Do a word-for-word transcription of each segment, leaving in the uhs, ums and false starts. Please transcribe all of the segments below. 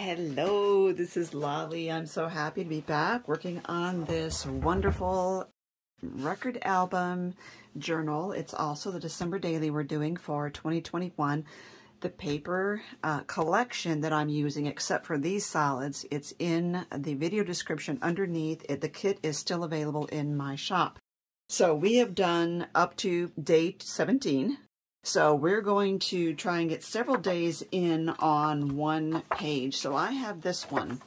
Hello, this is Lolly. I'm so happy to be back working on this wonderful record album journal. It's also the December daily we're doing for twenty twenty-one. The paper uh, collection that I'm using, except for these solids, it's in the video description underneath. It, the kit is still available in my shop. So we have done up to date seventeen. So we're going to try and get several days in on one page. So I have this one.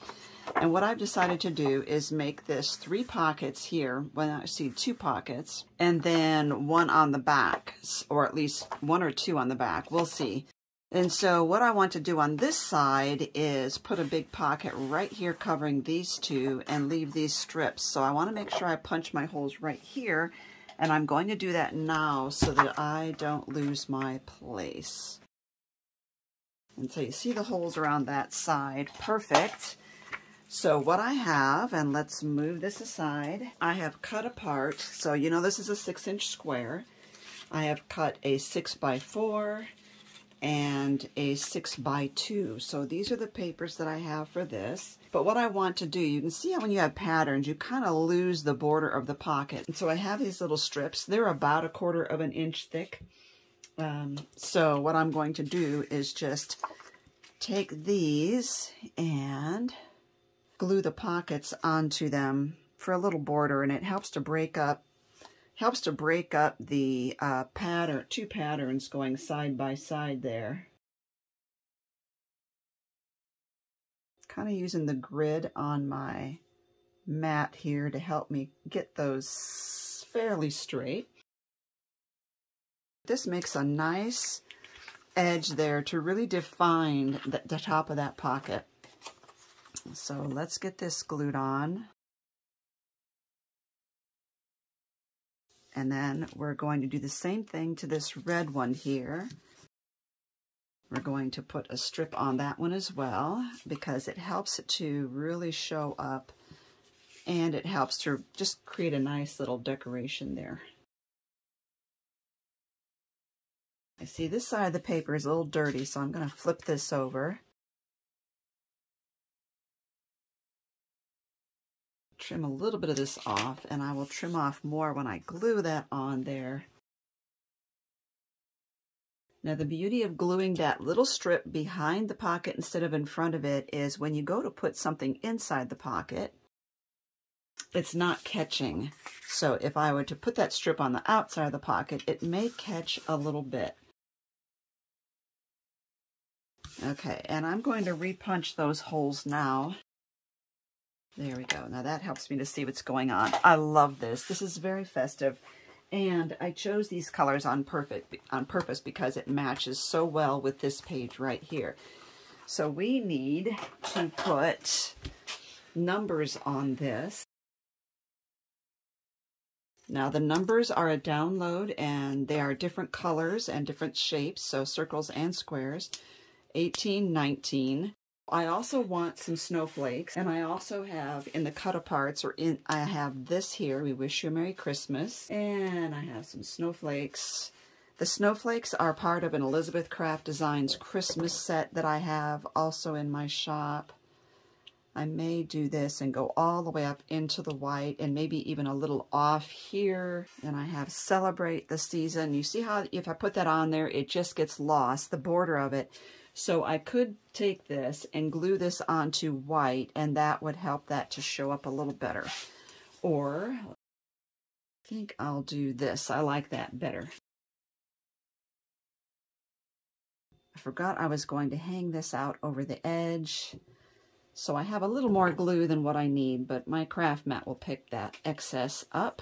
And what I've decided to do is make this three pockets here. Well, I see two pockets. And then one on the back, or at least one or two on the back. We'll see. And so what I want to do on this side is put a big pocket right here covering these two and leave these strips. So I want to make sure I punch my holes right here. And I'm going to do that now so that I don't lose my place. And so you see the holes around that side. Perfect. So what I have, and let's move this aside, I have cut apart. So you know this is a six inch square. I have cut a six by four and a six by two. So these are the papers that I have for this. But what I want to do, you can see how when you have patterns, you kind of lose the border of the pocket. And so I have these little strips. They're about a quarter of an inch thick. Um, so what I'm going to do is just take these and glue the pockets onto them for a little border. And it helps to break up, helps to break up the uh, pattern, two patterns going side by side there. Kind of using the grid on my mat here to help me get those fairly straight. This makes a nice edge there to really define the, the top of that pocket. So let's get this glued on. And then we're going to do the same thing to this red one here. We're going to put a strip on that one as well because it helps it to really show up and it helps to just create a nice little decoration there. I see this side of the paper is a little dirty, so I'm going to flip this over. Trim a little bit of this off, and I will trim off more when I glue that on there. Now the beauty of gluing that little strip behind the pocket instead of in front of it is when you go to put something inside the pocket, it's not catching. So if I were to put that strip on the outside of the pocket, it may catch a little bit. Okay, and I'm going to repunch those holes now. There we go. Now that helps me to see what's going on. I love this. This is very festive. And I chose these colors on, perfect, on purpose because it matches so well with this page right here. So we need to put numbers on this. Now the numbers are a download and they are different colors and different shapes, so circles and squares, eighteen, nineteen. I also want some snowflakes, and I also have in the cut-aparts, or in, I have this here, we wish you a Merry Christmas, and I have some snowflakes. The snowflakes are part of an Elizabeth Craft Designs Christmas set that I have also in my shop. I may do this and go all the way up into the white, and maybe even a little off here. And I have Celebrate the Season. You see how if I put that on there, it just gets lost, the border of it. So I could take this and glue this onto white, and that would help that to show up a little better. Or I think I'll do this. I like that better. I forgot I was going to hang this out over the edge. So I have a little more glue than what I need, but my craft mat will pick that excess up.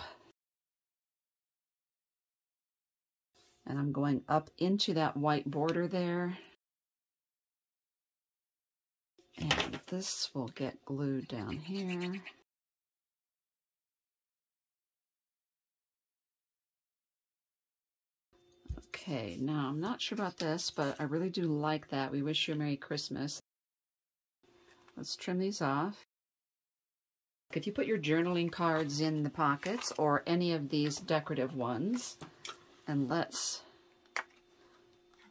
And I'm going up into that white border there. And this will get glued down here. Okay, now I'm not sure about this, but I really do like that. We wish you a Merry Christmas. Let's trim these off. If you put your journaling cards in the pockets or any of these decorative ones, and let's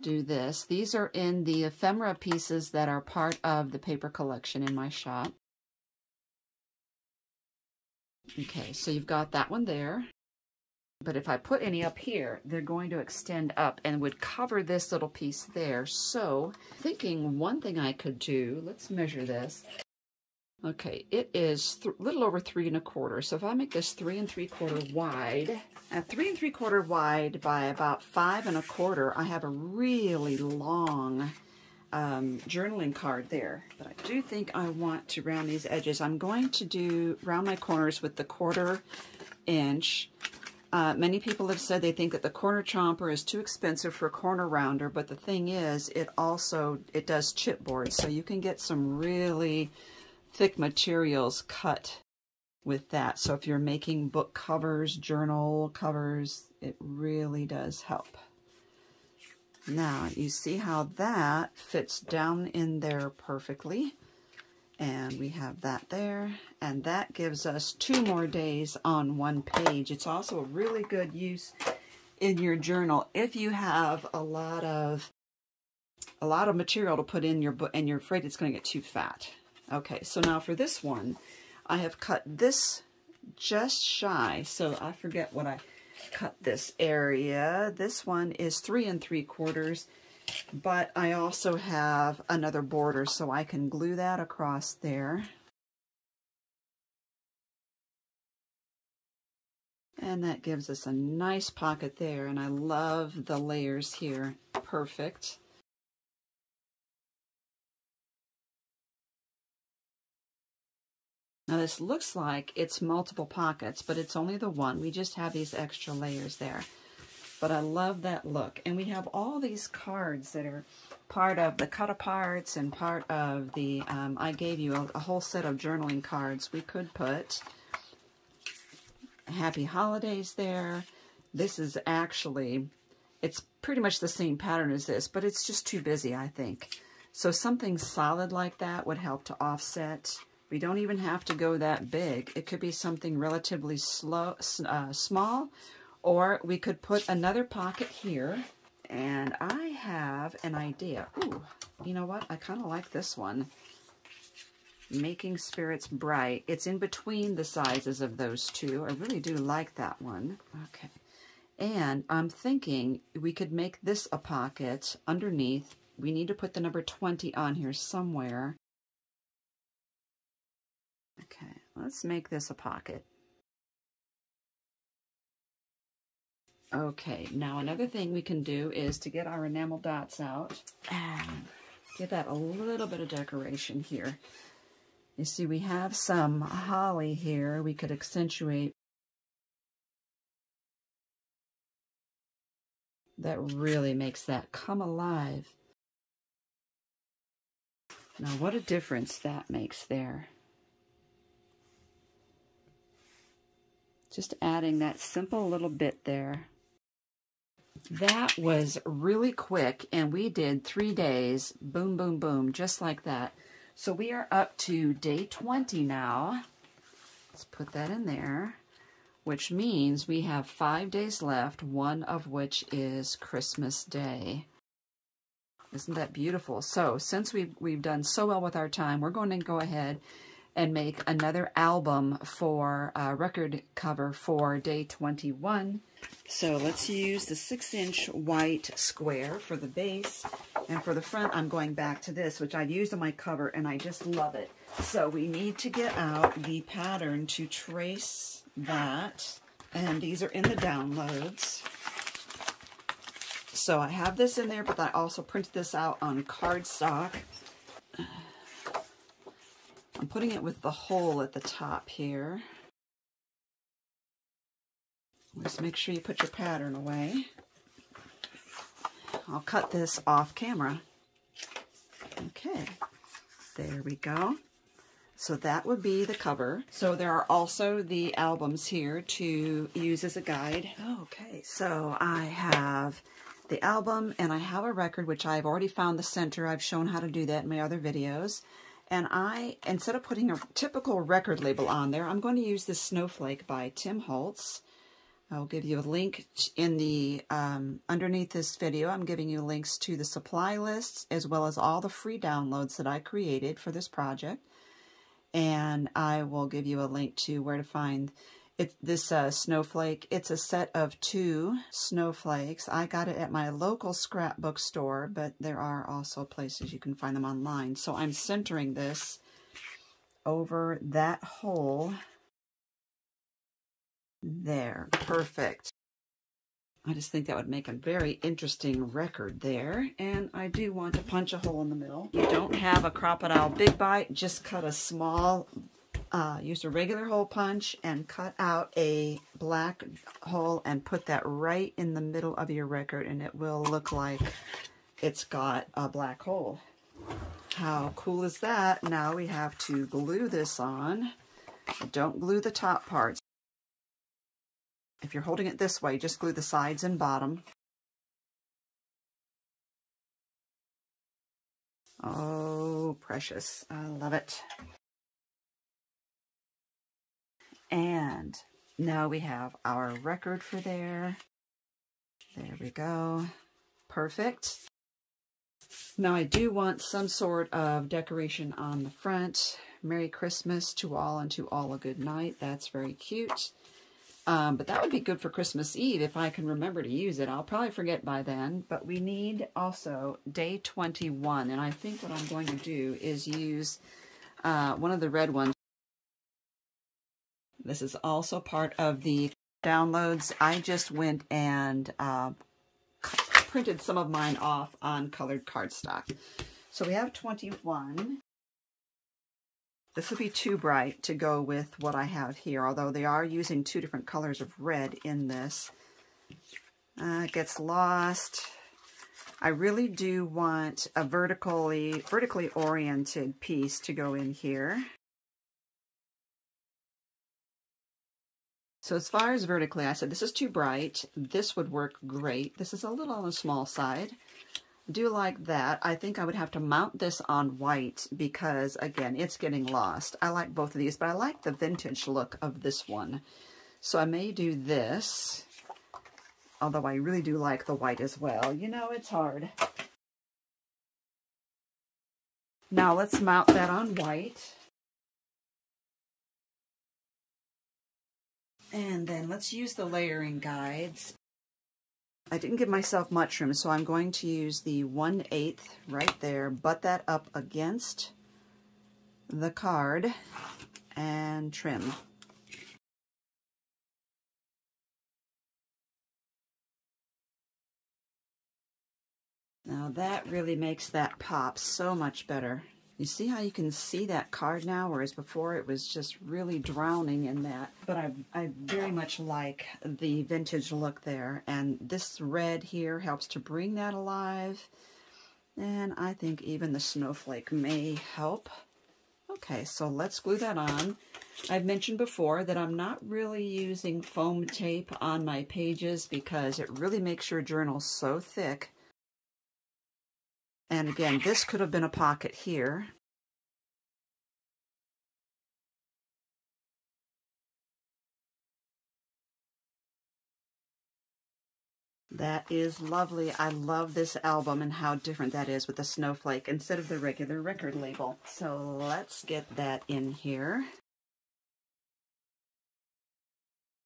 do this. These are in the ephemera pieces that are part of the paper collection in my shop. Okay, so you've got that one there. But if I put any up here, they're going to extend up and would cover this little piece there. So, thinking one thing I could do, let's measure this. Okay, it is a little over three and a quarter. So if I make this three and three quarter wide, at three and three quarter wide by about five and a quarter, I have a really long um, journaling card there. But I do think I want to round these edges. I'm going to do round my corners with the quarter inch. Uh, many people have said they think that the corner chomper is too expensive for a corner rounder, but the thing is, it also, it does chipboard, so you can get some really thick materials cut with that. So if you're making book covers, journal covers, it really does help. Now, you see how that fits down in there perfectly. And we have that there, and that gives us two more days on one page. It's also a really good use in your journal if you have a lot of a lot of material to put in your book and you're afraid it's going to get too fat. Okay, so now for this one, I have cut this just shy. So I forget what I cut this area. This one is three and three quarters. But I also have another border, so I can glue that across there. And that gives us a nice pocket there, and I love the layers here. Perfect. Now this looks like it's multiple pockets, but it's only the one. We just have these extra layers there. But I love that look. And we have all these cards that are part of the cut-aparts and part of the, um, I gave you a, a whole set of journaling cards. We could put Happy Holidays there. This is actually, it's pretty much the same pattern as this, but it's just too busy, I think. So something solid like that would help to offset. We don't even have to go that big. It could be something relatively slow, uh, small, or we could put another pocket here, and I have an idea. Ooh, you know what? I kind of like this one. Making Spirits Bright. It's in between the sizes of those two. I really do like that one. Okay. And I'm thinking we could make this a pocket underneath. We need to put the number twenty on here somewhere. Okay, let's make this a pocket. Okay, now another thing we can do is to get our enamel dots out and give that a little bit of decoration here. You see, we have some holly here we could accentuate. That really makes that come alive. Now, what a difference that makes there. Just adding that simple little bit there. That was really quick, and we did three days, boom, boom, boom, just like that. So we are up to day twenty now. Let's put that in there, which means we have five days left, one of which is Christmas Day. Isn't that beautiful? So since we've, we've done so well with our time, we're going to go ahead and make another album for a uh, record cover for day twenty-one. So let's use the six inch white square for the base, and for the front I'm going back to this, which I used on my cover, and I just love it. So we need to get out the pattern to trace that, and these are in the downloads. So I have this in there, but I also printed this out on cardstock. I'm putting it with the hole at the top here. Just make sure you put your pattern away. I'll cut this off camera. Okay, there we go. So that would be the cover. So there are also the albums here to use as a guide. Okay, so I have the album, and I have a record, which I've already found the center. I've shown how to do that in my other videos. And I, instead of putting a typical record label on there, I'm going to use this Snowflake by Tim Holtz. I'll give you a link in the, um, underneath this video, I'm giving you links to the supply lists as well as all the free downloads that I created for this project. And I will give you a link to where to find it, this uh, snowflake. It's a set of two snowflakes. I got it at my local scrapbook store, but there are also places you can find them online. So I'm centering this over that hole. There, perfect. I just think that would make a very interesting record there. And I do want to punch a hole in the middle. If you don't have a Crop-A-Dile big bite, just cut a small, uh, use a regular hole punch and cut out a black hole and put that right in the middle of your record, and it will look like it's got a black hole. How cool is that? Now we have to glue this on. Don't glue the top parts. If you're holding it this way, just glue the sides and bottom. Oh, precious. I love it. And now we have our record for there. There we go. Perfect. Now I do want some sort of decoration on the front. Merry Christmas to all and to all a good night. That's very cute. Um, but that would be good for Christmas Eve if I can remember to use it. I'll probably forget by then. But we need also day twenty-one. And I think what I'm going to do is use uh, one of the red ones. This is also part of the downloads. I just went and uh, printed some of mine off on colored cardstock. So we have twenty-one. This will be too bright to go with what I have here, although they are using two different colors of red in this. Uh, it gets lost. I really do want a vertically, vertically oriented piece to go in here. So as far as vertically, I said this is too bright. This would work great. This is a little on the small side. Do like that. I think I would have to mount this on white because, again, it's getting lost. I like both of these, but I like the vintage look of this one. So I may do this, although I really do like the white as well. You know, it's hard. Now let's mount that on white. And then let's use the layering guides. I didn't give myself much room, so I'm going to use the one eighth right there, butt that up against the card, and trim. Now that really makes that pop so much better. You see how you can see that card now, whereas before it was just really drowning in that. But I, I very much like the vintage look there. And this red here helps to bring that alive. And I think even the snowflake may help. Okay, so let's glue that on. I've mentioned before that I'm not really using foam tape on my pages because it really makes your journal so thick. And again, this could have been a pocket here. That is lovely. I love this album and how different that is with the snowflake instead of the regular record label. So let's get that in here.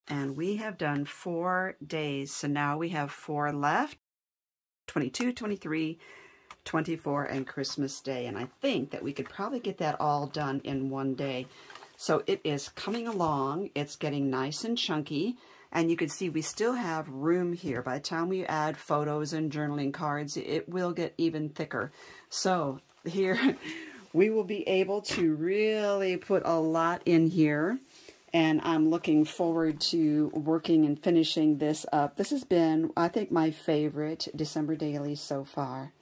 And we have done four days. So now we have four left, twenty-two, twenty-three, twenty-four, and Christmas Day, and I think that we could probably get that all done in one day. So it is coming along. It's getting nice and chunky, and you can see we still have room here. By the time we add photos and journaling cards, it will get even thicker. So here we will be able to really put a lot in here, and I'm looking forward to working and finishing this up. This has been, I think, my favorite December daily so far.